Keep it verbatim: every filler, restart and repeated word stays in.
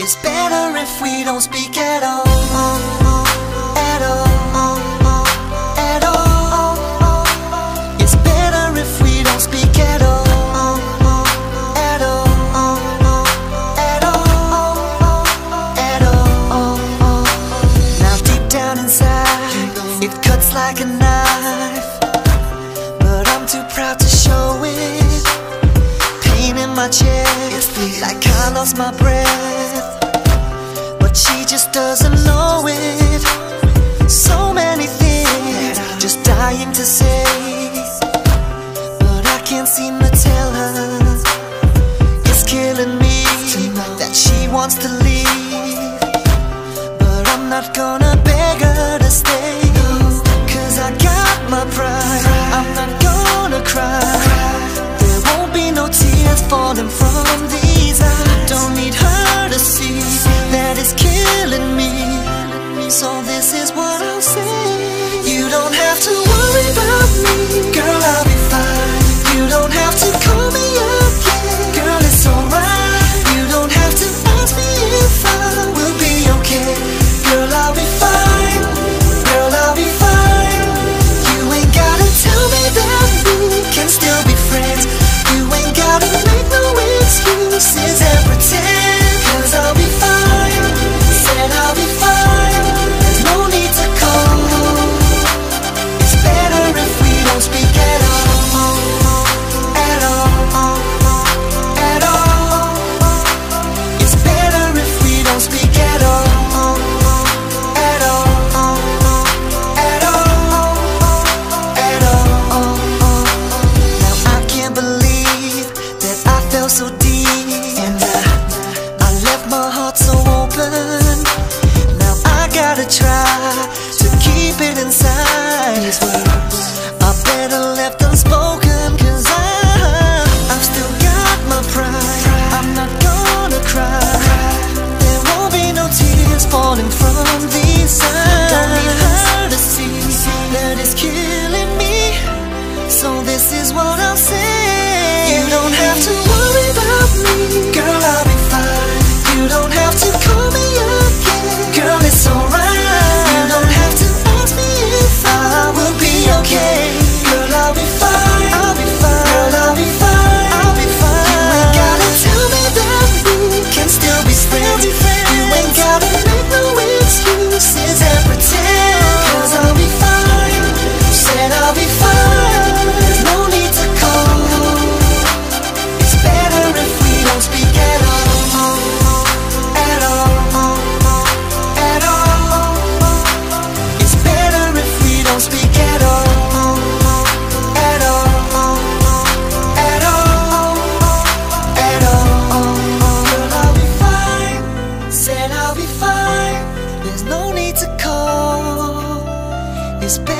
It's better if we don't speak at all, at all, at all. It's better if we don't speak at all, at all, at all, at all. Now deep down inside, it cuts like a knife, but I'm too proud to show it. Pain in my chest, like I lost my breath. She just doesn't know it. So many things just dying to say, but I can't seem to tell her. It's killing me that she wants to leave, but I'm not gonna beg her to stay, 'cause I got my pride. I'm not gonna cry. There won't be no tears falling from these eyes. Don't need her to see that it's killing me, so this is what I'll say. You don't have to worry about me, girl, I'll be fine. You don't have to call me again, girl, it's alright. You don't have to ask me if I will be okay, girl, I'll be fine. Girl, I'll be fine. You ain't gotta tell me that we can still be friends. You ain't gotta make no excuses and pretend, 'cause I'll be fine. I'll be fine, there's no need to call. It's better if we don't speak at all, at all, at all. It's better if we don't speak at all, at all, at all, at all. Now I can't believe that I fell so deep, and I, I left my heart so open. Gotta try to keep it inside. These words I better left unspoken, 'cause I, I've still got my pride. I'm not gonna cry. There won't be no tears falling from these eyes. Don't need her to see that it's killing me, so this is what I'll say. You don't have to worry about me, girl, I'll be fine. You don't have to call me again, girl, it's alright. It's